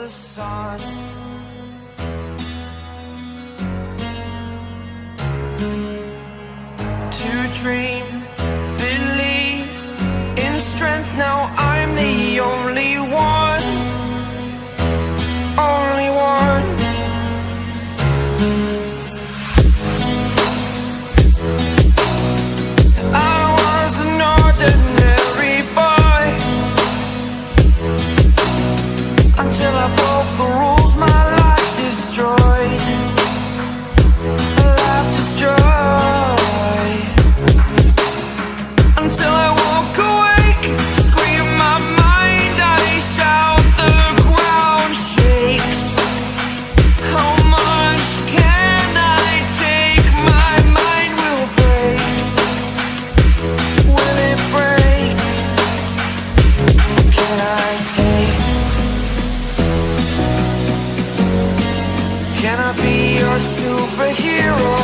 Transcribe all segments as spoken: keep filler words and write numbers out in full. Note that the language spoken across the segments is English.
the sun. To dream, believe in strength. Now I'm the only one, only one. I was an ordinary boy until I broke the rules. My life destroyed, my life destroyed. Until I walk awake, scream my mind, I shout, the ground shakes. How much can I take? My mind will break. Will it break? Can I take? Can I be your superhero?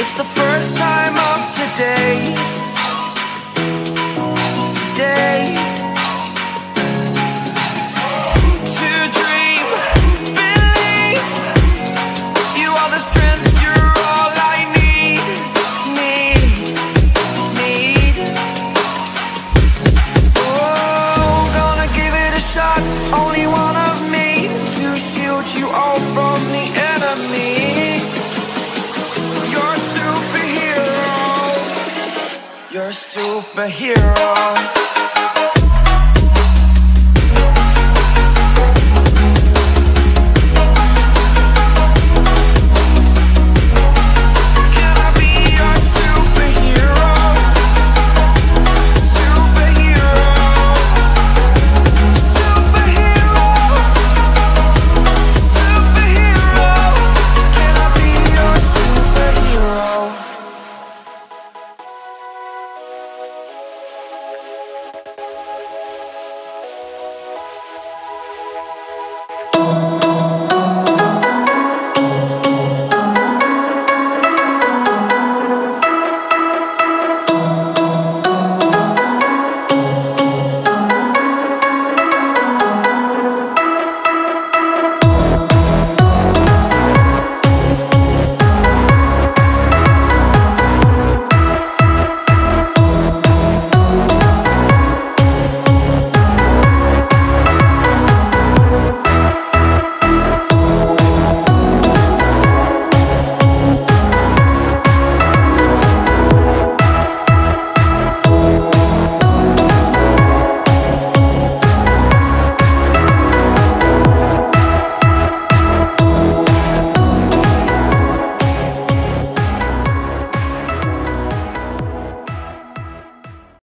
It's the first time of today, today, to dream, believe, you are the strength, you're all I need, need, need, oh, gonna give it a shot, only one of me, to shield you all from the enemy. You're a superhero.